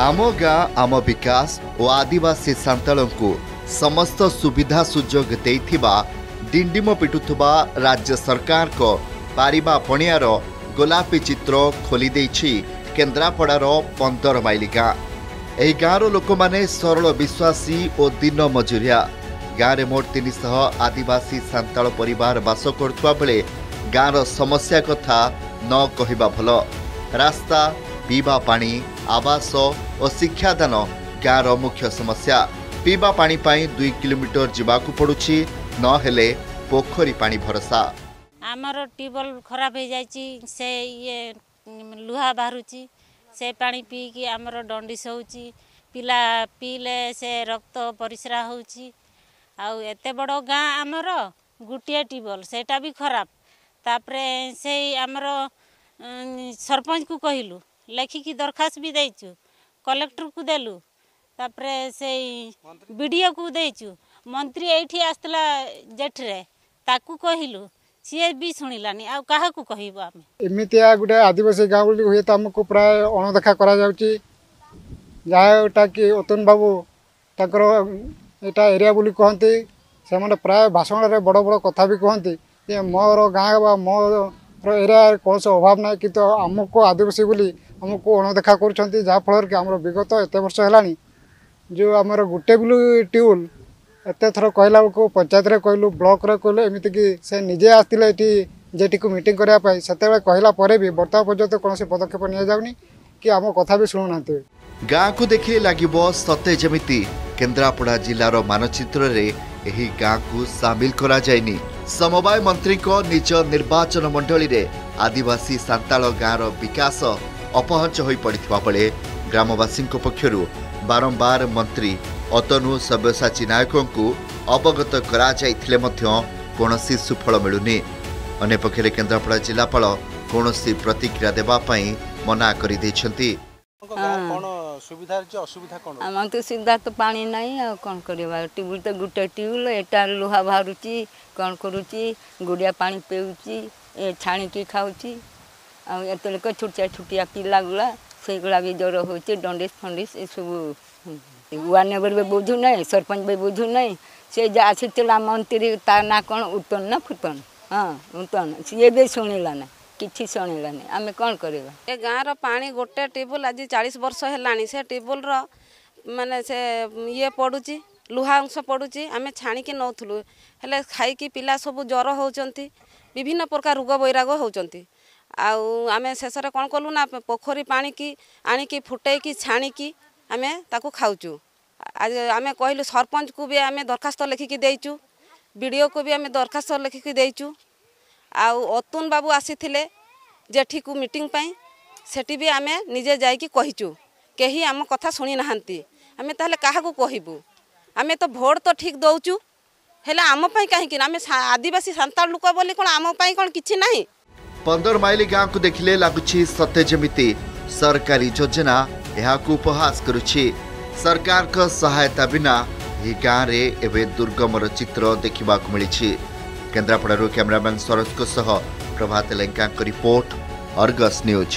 आम गाँ आम विकास और आदिवासी सांताल को समस्त सुविधा सुजोग देथिबा डिंडिम पिटुथुबा राज्य सरकार को पारिबा पणियार गोलापी चित्र खोली देछि केन्द्रापड़ार 15 माइल गाँ। यह गाँव लोक माने सरल विश्वासी और दिन मजुरिया। गाँव में मोट 300 आदिवासी सांताल परिवार बास करुवा बेले गाँव समस्या कथा न कहवा भल। रास्ता, पीवा पानी, आवास और शिक्षादान गाँव मुख्य समस्या। पीवा पानी पाई 2 किलोमीटर जावाक पड़ुछि, नहेले पोखरी पानी भरोसा। आमर ट्यूबवेल खराब हो जाइछि, से ये लुहा बाहरुछि, से पानी पी कि आमर डंडिस होउछि, पिला पीले से रक्त परिस्रा होउछि। आउ एते बड़ गाँ आमर गुटिया ट्यूबवेल सेटा भी खराब। तापरे से आमर सरपंच को कहिलु, लेखिकी दरखास्त भी देचु, कलेक्टर को देलु, तापरे से बीडीओ को देचु, मंत्री एठी आस्तला जेठरे ताकू कहिलु, सी भी सुनिलानी। आ काहा को कहिबो आमे एमितिया गुडे आदिवासी गांव गुडी होय त हमको प्राय अणदेखा करा जाउची। जायटा कि ओतन बाबू तकर एटा एरिया बोली कहंती, से माने प्राय भाषण रे बड़ बड़ कथा भी कहंती जे मोर गांव बा मोर एरिया कौन से अभाव ना, कि तो हमको आदिवासी बोली हमको अणदेखा करुँच। जहाँफल कि आम विगत एत वर्ष है जो आमर गोटे बिलू ट्यूल एत थर कहला बेलू पंचायत रे कहलु, ब्लॉक रे कहलु, एमती से निजे आसते ये जेटी को मीट करने से कहला भी बर्तमान पर्यटन कौन से पदक्षेप नि जाऊनी कि आम कथा भी शुणुना। गाँ को देखिए लगे सते जमी केन्द्रापड़ा जिलार मानचित्र गाँ को सामिल करा जाइनी। समवाय मंत्री को निज निर्वाचन मंडली रे आदिवासी सांताल गाँर विकास अपहंच हो पड़ा बेले ग्रामवासी पक्षर बारंबार मंत्री अतनु सब्यसाची नायक को अवगत करफल मिलुनी। अने पक्षे केन्द्रापड़ा जिलापाल कौन प्रतिक्रिया देवाई मना कर सुविधा तो पानी नहीं कौन ट्यूबवेल तो गोटे ट्यूबवेल एटा लुहा बाहर कौन करुच्ची गुड़िया पानी पेउची, छाणी खाऊची। आतोले छोटिया छोटिया पिलागुला से गुला भी ज्वर हो, डंडिस फंडिस ये सब वार्ड मेम्बर भी बुझू नहीं, सरपंच भी बुझू नहीं। से आसला मंत्री ता ना कौन उतन ना फुतन, हाँ उतन सीए भी शुणिला ना कि शुणिलानी। आम कौन करवा ए गाँव पानी गोटे ट्यूबवेल आज 40 वर्ष है, से ट्यूबवेल माने से ये पड़ुची लुहा अंश पड़ुची। आम छाणिकी नौलु हेले खाई पिला सब ज्वर होती, विभिन्न प्रकार रोग बैराग होती। आमे शेष कौन कलु ना पोखरी पानी की आणिकी फुटेकी छाणिकी आम ताकू खाऊचु। आज आम कहलु सरपंच को भी आम दरखास्त लेखिकी देचु, बीडीओ को भी आम दरखास्त लेखिकी देचु। अतुन बाबू आसी थिले जेठी को मीटिंग पई, सेठी भी आम निजे जाइकी कहिचु, केही आम कथा सुनी नाहंती। आम ताहले काहा को कहिबु? आम तो भोट तो ठीक दौचु, हेला आम पई काहेकि आम आदिवासी सांताल लोक बोली कोन आम पई कोन किछि नाही। 15 माइल गाँ को देखिले लगुच्छी सते जमीती सरकारी योजना यहाँ को उपहास करुच्ची। सरकार का सहायता बिना ये गाँव रे एवे दुर्गमर चित्र देखा मिली। केन्द्रापड़ारू कैमरामैन सरोज सह Prabhat Lenka report, Argus news.